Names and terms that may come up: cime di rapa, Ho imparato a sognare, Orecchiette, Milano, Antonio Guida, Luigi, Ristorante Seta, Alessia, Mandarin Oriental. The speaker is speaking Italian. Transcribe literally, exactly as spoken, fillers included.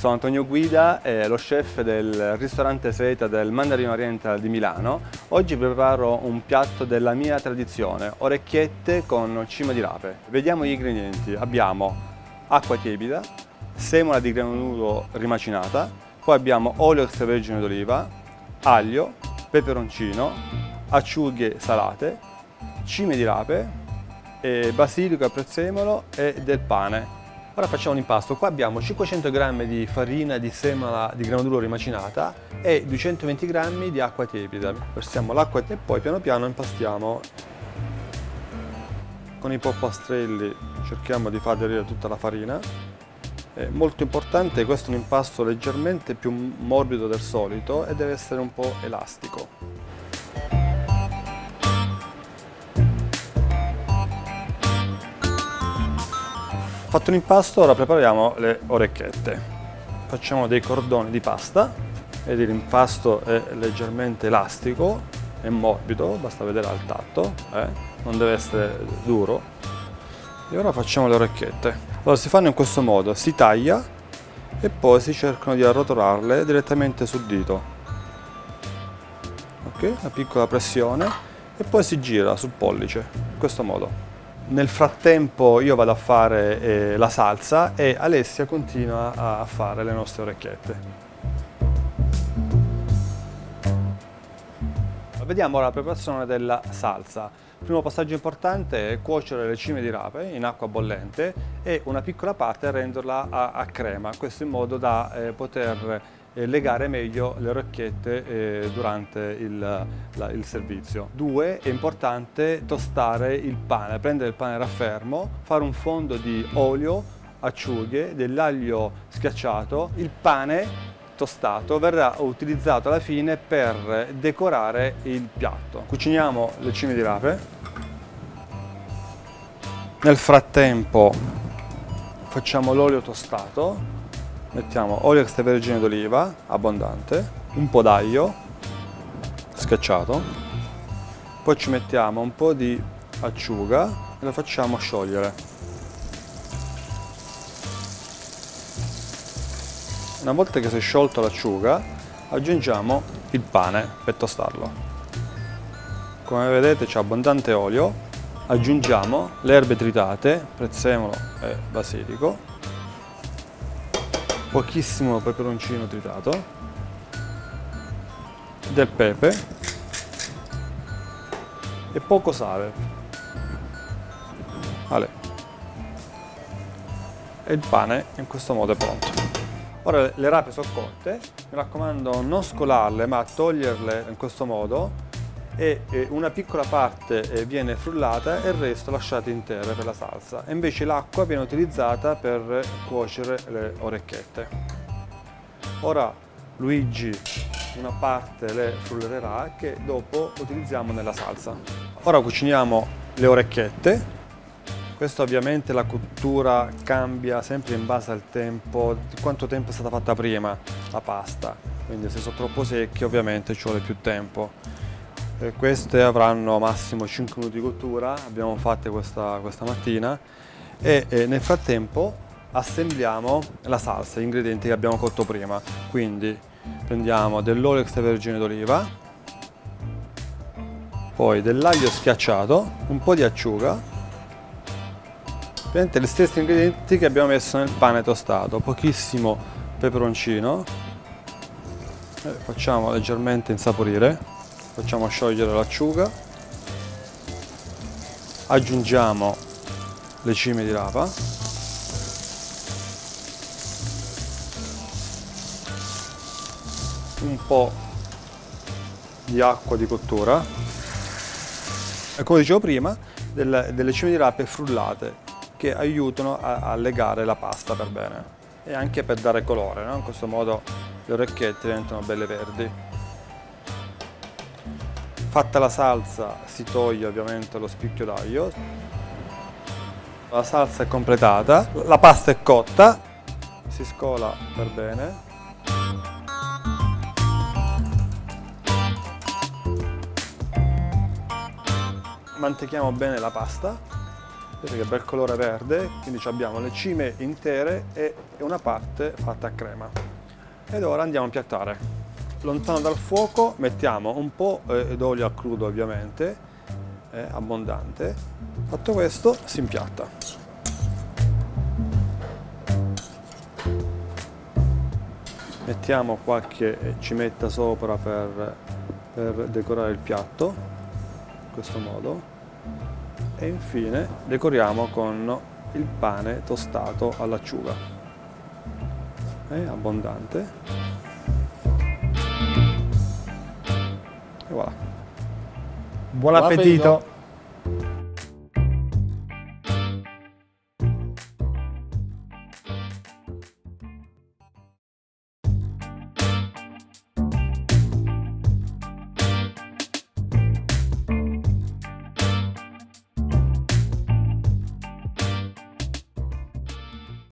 Sono Antonio Guida, eh, lo chef del ristorante seta del Mandarin Oriental di Milano. Oggi preparo un piatto della mia tradizione, orecchiette con cime di rape. Vediamo gli ingredienti. Abbiamo acqua tiepida, semola di grano nudo rimacinata, poi abbiamo olio extravergine d'oliva, aglio, peperoncino, acciughe salate, cime di rape, e basilico, prezzemolo e del pane. Ora facciamo l'impasto. Qua abbiamo cinquecento grammi di farina di semola di grano duro rimacinata e duecentoventi grammi di acqua tiepida. Versiamo l'acqua e poi piano piano impastiamo. Con i polpastrelli cerchiamo di far aderire tutta la farina. È molto importante, questo è un impasto leggermente più morbido del solito e deve essere un po' elastico. Fatto l'impasto, ora prepariamo le orecchiette. Facciamo dei cordoni di pasta, vedi l'impasto è leggermente elastico, è morbido, basta vedere al tatto, eh? Non deve essere duro. E ora facciamo le orecchiette. Allora si fanno in questo modo, si taglia e poi si cercano di arrotolarle direttamente sul dito. Ok, una piccola pressione e poi si gira sul pollice, in questo modo. Nel frattempo io vado a fare eh, la salsa e Alessia continua a fare le nostre orecchiette. Vediamo ora la preparazione della salsa. Il primo passaggio importante è cuocere le cime di rape in acqua bollente e una piccola parte renderla a, a crema, questo in modo da eh, poter eh, legare meglio le orecchiette eh, durante il, la, il servizio. Due, è importante tostare il pane, prendere il pane raffermo, fare un fondo di olio, acciughe, dell'aglio schiacciato, il pane tostato verrà utilizzato alla fine per decorare il piatto. Cuciniamo le cime di rape. Nel frattempo facciamo l'olio tostato, mettiamo olio extravergine d'oliva abbondante, un po' d'aglio schiacciato, poi ci mettiamo un po' di acciuga e lo facciamo sciogliere. Una volta che si è sciolto l'acciuga, aggiungiamo il pane per tostarlo. Come vedete c'è abbondante olio, aggiungiamo le erbe tritate, prezzemolo e basilico, pochissimo peperoncino tritato, del pepe e poco sale. Vale. E il pane in questo modo è pronto. Ora le rape sono cotte, mi raccomando non scolarle ma toglierle in questo modo e una piccola parte viene frullata e il resto lasciate intera per la salsa. E invece l'acqua viene utilizzata per cuocere le orecchiette. Ora Luigi una parte le frullerà che dopo utilizziamo nella salsa. Ora cuciniamo le orecchiette. Questo ovviamente la cottura cambia sempre in base al tempo, di quanto tempo è stata fatta prima la pasta, quindi se sono troppo secchi ovviamente ci vuole più tempo. E queste avranno massimo cinque minuti di cottura, abbiamo fatte questa, questa mattina e, e nel frattempo assembliamo la salsa, gli ingredienti che abbiamo cotto prima. Quindi prendiamo dell'olio extravergine d'oliva, poi dell'aglio schiacciato, un po' di acciuga, gli stessi ingredienti che abbiamo messo nel pane tostato, pochissimo peperoncino, facciamo leggermente insaporire, facciamo sciogliere l'acciuga, aggiungiamo le cime di rapa, un po' di acqua di cottura e, come dicevo prima, delle cime di rape frullate, che aiutano a, a legare la pasta per bene e anche per dare colore, no? In questo modo le orecchiette diventano belle verdi. Fatta la salsa si toglie ovviamente lo spicchio d'aglio, la salsa è completata, la pasta è cotta, si scola per bene. Mantechiamo bene la pasta Vedete che bel colore verde, quindi abbiamo le cime intere e una parte fatta a crema. Ed ora andiamo a impiattare. Lontano dal fuoco mettiamo un po' d'olio a crudo, ovviamente, eh, abbondante. Fatto questo si impiatta. Mettiamo qualche cimetta sopra per, per decorare il piatto, in questo modo. E infine decoriamo con il pane tostato all'acciuga, eh, abbondante. E voilà. Buon appetito!